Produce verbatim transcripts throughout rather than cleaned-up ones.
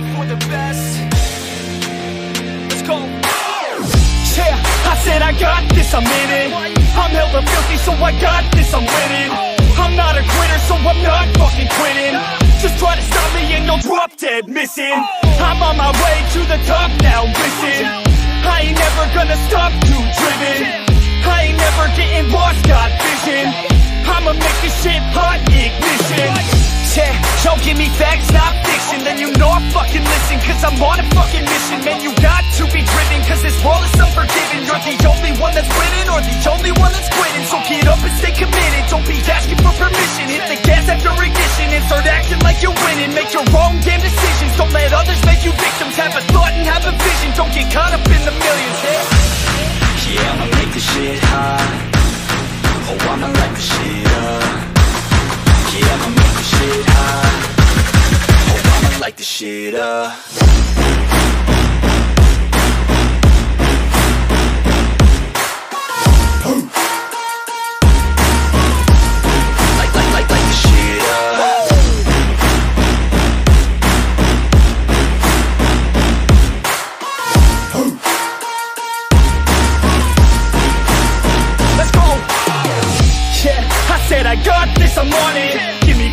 wait for the best. Let's go. Yeah, I said I got this, I'm in it. I'm hella filthy, so I got this, I'm winning. I'm not a quitter, so I'm not fucking quitting. Just try to stop me and you'll drop dead missing. I'm on my way to the top now, listen. I ain't never gonna stop, too driven. I ain't never getting lost, got vision. I'ma make this shit hot, ignition. Yeah, yo, give me facts, not fiction. Then you know I fucking listen, cause I'm on a fucking mission. Man, you got to be driven, cause this world is unforgiving. You're the only one that's winning, or the only one that's quitting. So get up and stay committed, don't be asking for permission. Hit the gas after ignition, and start acting like you're winning. Make your own damn decisions, don't let others make you victims. Have a thought and have a vision, don't get caught up in the millions. Yeah, yeah, I'ma make this shit hot. Oh, I'ma light this shit up. Yeah, I'ma make this shit high. Oh, I'ma light this shit up. Light, light, light, light this shit up. Let's go. Yeah, I said I got this, I'm on it.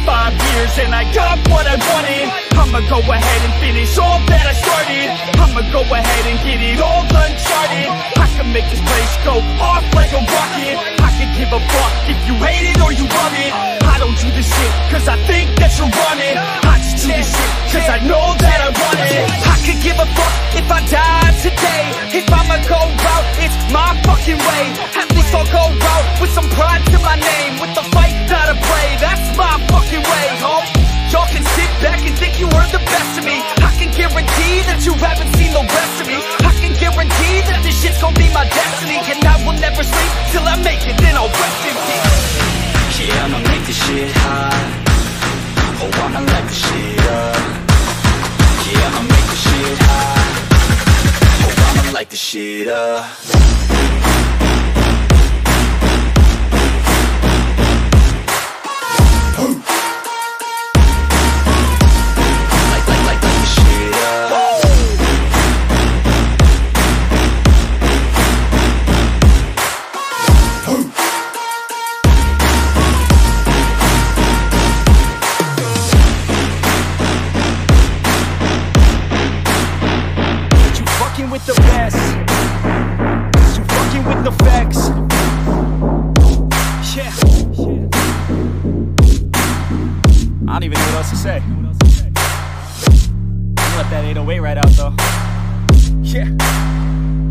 Five years and I got what I wanted. I'ma go ahead and finish all that I started. I'ma go ahead and get it all uncharted. I can make this place go off like a rocket. I can give a fuck if you hate it or you love it. I don't do this shit cause I think that you're running. I just do this shit cause I know that I want it. I could give a fuck if I die today. If I'ma go out, it's my fucking way. At least I'll go out with some pride to my name. With the fight that I play, that's my fucking way, home. Y'all can sit back and think you were the best of me. I can guarantee that you haven't seen the rest of me. I can guarantee that this shit's gonna be my destiny. And I will never sleep till I make it, then I'll rest in peace. Yeah, I'ma make this shit hot. Oh, I'ma light this shit up. Yeah, I'ma make this shit hot. Oh, I'ma light this shit up. Let that eight oh eight right out though. Yeah.